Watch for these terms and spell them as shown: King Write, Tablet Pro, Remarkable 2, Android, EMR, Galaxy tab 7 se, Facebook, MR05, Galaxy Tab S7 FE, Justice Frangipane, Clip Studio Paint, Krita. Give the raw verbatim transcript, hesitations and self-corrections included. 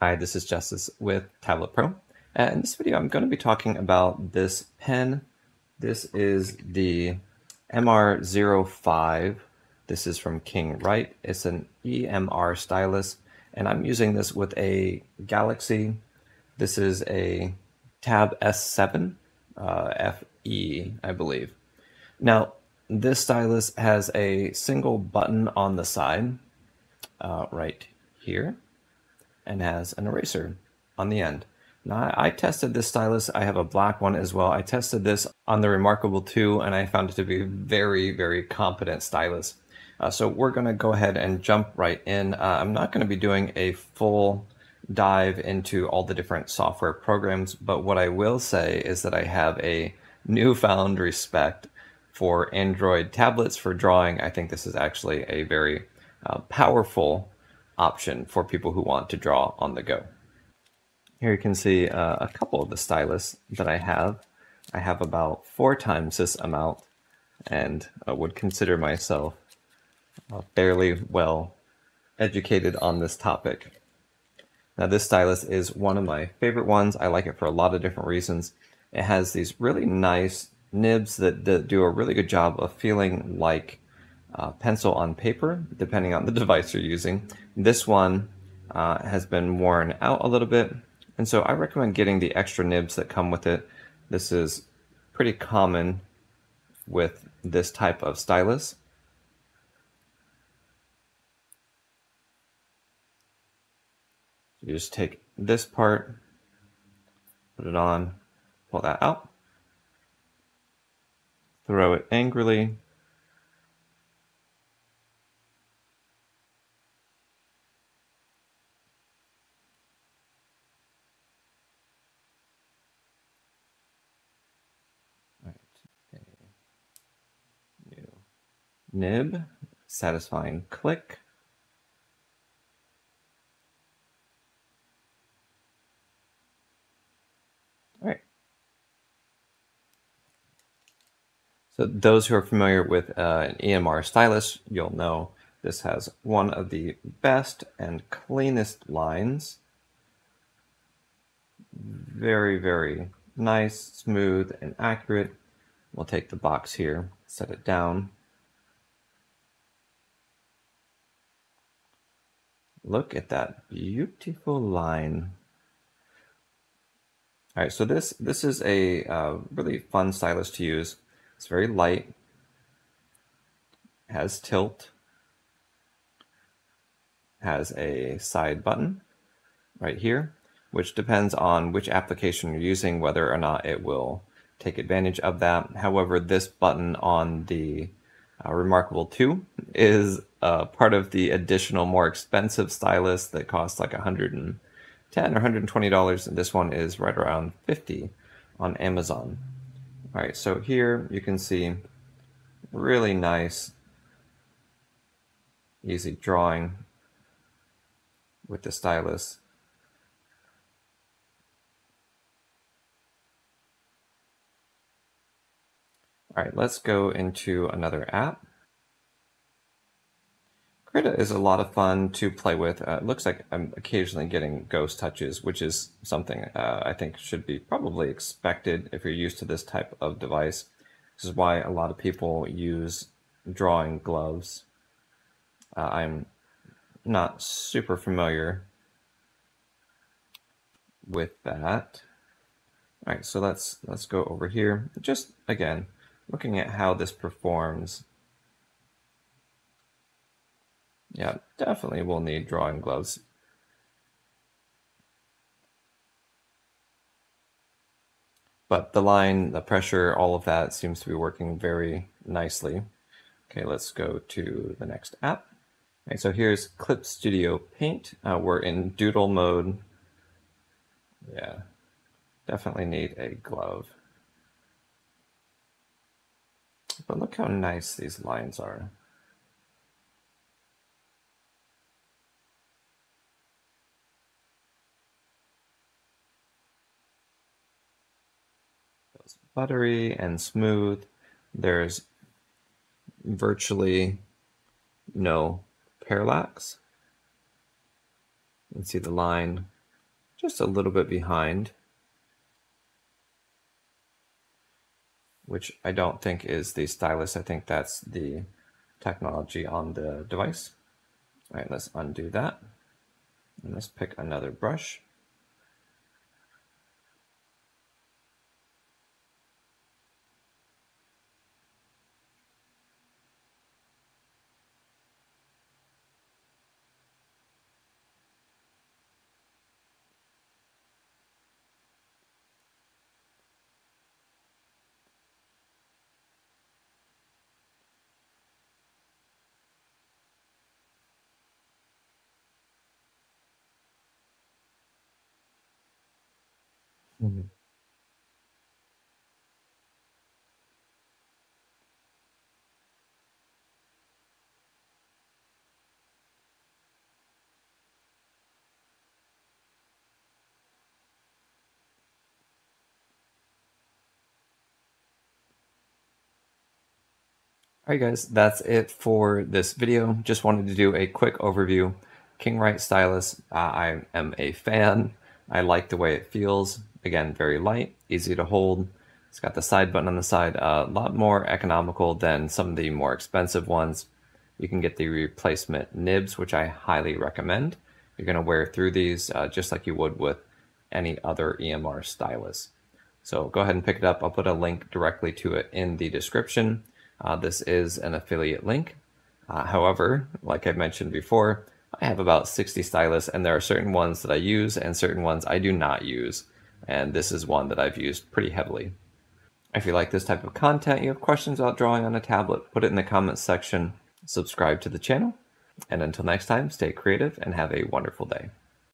Hi, this is Justice with Tablet Pro. Uh, in this video, I'm going to be talking about this pen. This is the M R zero five. This is from King Write. It's an E M R stylus, and I'm using this with a Galaxy. This is a Tab S seven uh, F E, I believe. Now, this stylus has a single button on the side uh, right here, and has an eraser on the end. Now, I tested this stylus. I have a black one as well. I tested this on the Remarkable two, and I found it to be a very, very competent stylus. Uh, so we're gonna go ahead and jump right in. Uh, I'm not gonna be doing a full dive into all the different software programs, but what I will say is that I have a newfound respect for Android tablets for drawing. I think this is actually a very uh, powerful option for people who want to draw on the go. Here you can see uh, a couple of the stylus that I have. I have about four times this amount, and I would consider myself uh, fairly well educated on this topic. Now, this stylus is one of my favorite ones. I like it for a lot of different reasons. It has these really nice nibs that, that do a really good job of feeling like Uh, pencil on paper, depending on the device you're using. This one uh, has been worn out a little bit, and so I recommend getting the extra nibs that come with it. This is pretty common with this type of stylus. You just take this part, put it on, pull that out, throw it angrily, nib, satisfying click. All right. So those who are familiar with uh, an E M R stylus, you'll know this has one of the best and cleanest lines. Very, very nice, smooth, and accurate. We'll take the box here, set it down. Look at that beautiful line. All right, so this, this is a uh, really fun stylus to use. It's very light, has tilt, has a side button right here, which depends on which application you're using, whether or not it will take advantage of that. However, this button on the Uh, Remarkable two is uh, part of the additional, more expensive stylus that costs like one hundred ten dollars or one hundred twenty dollars, and this one is right around fifty dollars on Amazon. All right, so here you can see really nice, easy drawing with the stylus. All right, let's go into another app. Krita is a lot of fun to play with. Uh, it looks like I'm occasionally getting ghost touches, which is something uh, I think should be probably expected if you're used to this type of device. This is why a lot of people use drawing gloves. Uh, I'm not super familiar with that. All right, so let's, let's go over here. Just, again, looking at how this performs. Yeah, definitely will need drawing gloves. But the line, the pressure, all of that seems to be working very nicely. Okay, let's go to the next app. All right, so here's Clip Studio Paint. Uh, we're in doodle mode. Yeah, definitely need a glove. But look how nice these lines are. It's buttery and smooth. There's virtually no parallax. You can see the line just a little bit behind, which I don't think is the stylus. I think that's the technology on the device. All right, let's undo that. And let's pick another brush. Mm-hmm. All right, guys, that's it for this video. Just wanted to do a quick overview. King Write stylus, uh, I am a fan. I like the way it feels. Again, very light, easy to hold. It's got the side button on the side, a lot more economical than some of the more expensive ones. You can get the replacement nibs, which I highly recommend. You're gonna wear through these uh, just like you would with any other E M R stylus. So go ahead and pick it up. I'll put a link directly to it in the description. Uh, this is an affiliate link. Uh, however, like I mentioned before, I have about sixty stylus, and there are certain ones that I use and certain ones I do not use. And this is one that I've used pretty heavily. If you like this type of content, you have questions about drawing on a tablet, put it in the comments section, subscribe to the channel, and until next time, stay creative and have a wonderful day.